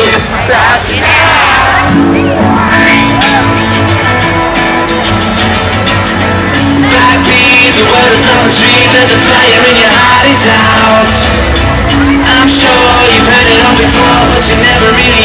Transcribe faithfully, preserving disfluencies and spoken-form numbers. There's a fire in your heart is out. I'm sure you've heard it all before, but you never really